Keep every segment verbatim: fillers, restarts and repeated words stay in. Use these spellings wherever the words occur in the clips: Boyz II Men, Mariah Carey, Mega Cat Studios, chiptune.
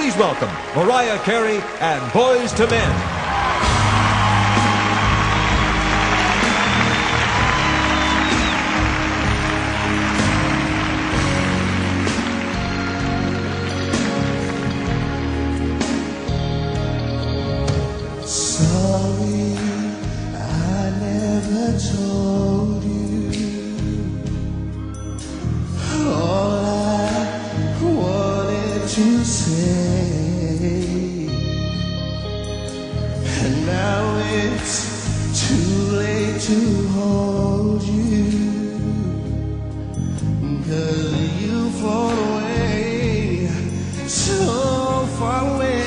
please welcome Mariah Carey and Boyz two Men. Sorry, I never told you all I wanted to say, and now it's too late to hold you, 'cause you fall away so far away.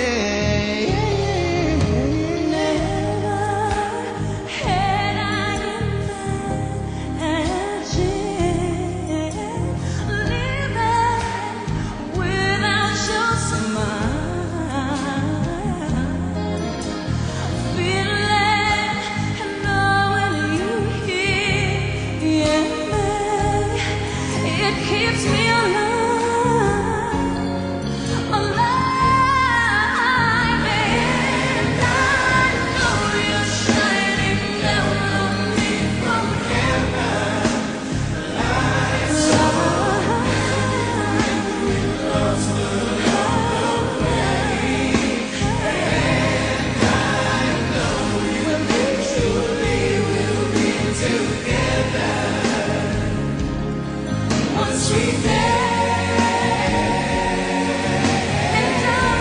Keeps me alive, alive, and I know you're shining down on me from heaven. Lights are when we lost along the way, and I know eventually we'll be together. Sweet day. And I'll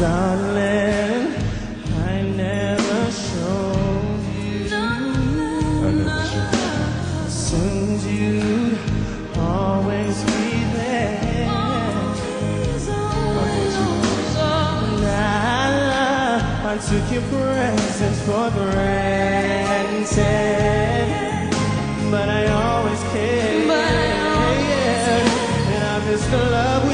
darling, I never showed you, darling, I never showed you. Since you'd always be there, always, always, always, always. Now I took your presence for granted, but I always care, and I'm just in love with you.